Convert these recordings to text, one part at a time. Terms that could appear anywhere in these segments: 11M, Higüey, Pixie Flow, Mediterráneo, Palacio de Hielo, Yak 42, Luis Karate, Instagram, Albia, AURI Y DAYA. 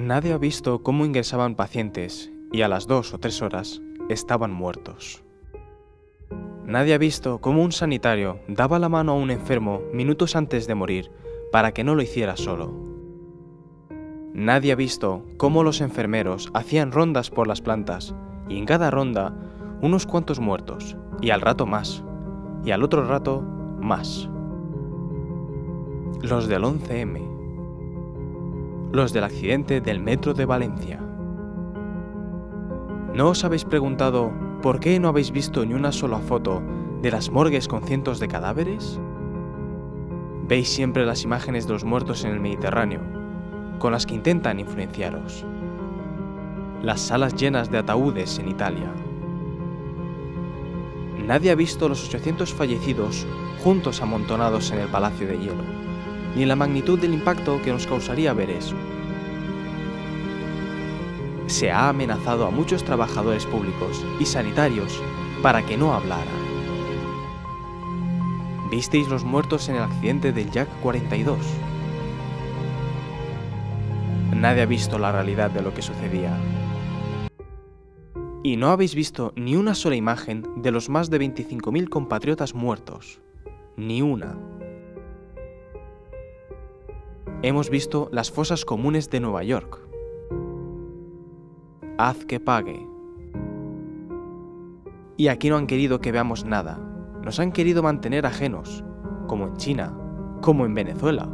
Nadie ha visto cómo ingresaban pacientes y a las 2 o 3 horas estaban muertos. Nadie ha visto cómo un sanitario daba la mano a un enfermo minutos antes de morir para que no lo hiciera solo. Nadie ha visto cómo los enfermeros hacían rondas por las plantas y en cada ronda unos cuantos muertos, y al rato más, y al otro rato más. Los del 11M. Los del accidente del metro de Valencia. ¿No os habéis preguntado por qué no habéis visto ni una sola foto de las morgues con cientos de cadáveres? Veis siempre las imágenes de los muertos en el Mediterráneo, con las que intentan influenciaros. Las salas llenas de ataúdes en Italia. Nadie ha visto los 800 fallecidos juntos amontonados en el Palacio de Hielo, ni la magnitud del impacto que nos causaría ver eso. Se ha amenazado a muchos trabajadores públicos y sanitarios para que no hablaran. ¿Visteis los muertos en el accidente del Yak 42? Nadie ha visto la realidad de lo que sucedía. Y no habéis visto ni una sola imagen de los más de 25.000 compatriotas muertos. Ni una. Hemos visto las fosas comunes de Nueva York. Haz que pague. Y aquí no han querido que veamos nada. Nos han querido mantener ajenos, como en China, como en Venezuela.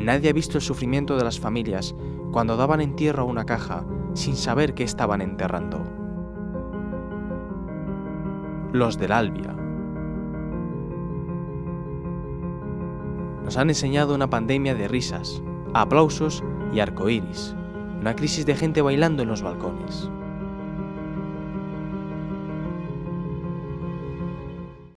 Nadie ha visto el sufrimiento de las familias cuando daban entierro a una caja sin saber qué estaban enterrando. Los del Albia. Nos han enseñado una pandemia de risas, aplausos y arcoíris, una crisis de gente bailando en los balcones.